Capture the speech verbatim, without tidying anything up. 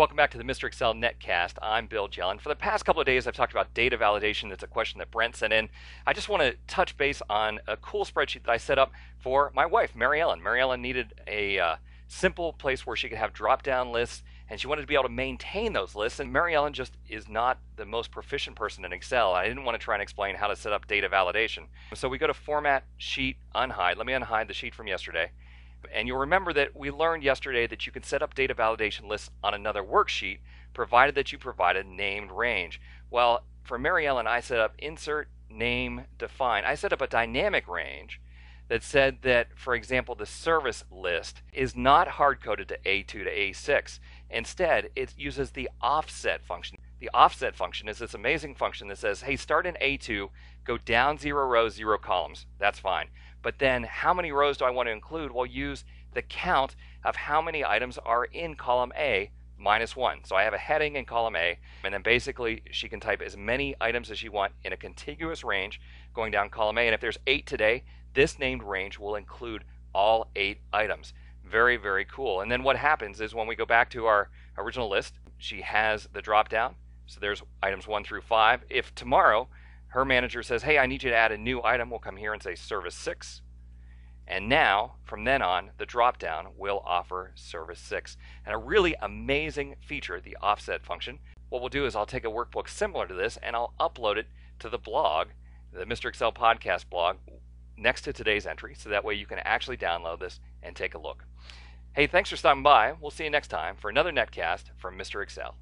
welcome back to the Mister Excel Netcast. I'm Bill Jelen. For the past couple of days, I've talked about data validation. That's a question that Brent sent in. I just want to touch base on a cool spreadsheet that I set up for my wife, Mary Ellen. Mary Ellen needed a uh, simple place where she could have drop-down lists, and she wanted to be able to maintain those lists, and Mary Ellen just is not the most proficient person in Excel. I didn't want to try and explain how to set up data validation. So we go to Format, Sheet, Unhide. Let me unhide the sheet from yesterday. And you'll remember that we learned yesterday that you can set up data validation lists on another worksheet, provided that you provide a named range. Well, for Mary Ellen, I set up Insert, Name, Define. I set up a dynamic range that said that, for example, the service list is not hard-coded to A two to A six. Instead, it uses the offset function. The offset function is this amazing function that says, hey, start in A two, go down zero rows, zero columns. That's fine. But then how many rows do I want to include? Well, use the count of how many items are in column A minus one. So I have a heading in column A, and then basically she can type as many items as she wants in a contiguous range going down column A. And if there's eight today, this named range will include all eight items. Very, very cool. And then what happens is when we go back to our original list, she has the drop down. So there's items one through five. If tomorrow her manager says, hey, I need you to add a new item, we'll come here and say service six. And now, from then on, the drop-down will offer service six. And a really amazing feature, the offset function. What we'll do is I'll take a workbook similar to this and I'll upload it to the blog, the Mister Excel podcast blog, next to today's entry. So that way you can actually download this and take a look. Hey, thanks for stopping by. We'll see you next time for another Netcast from Mister Excel.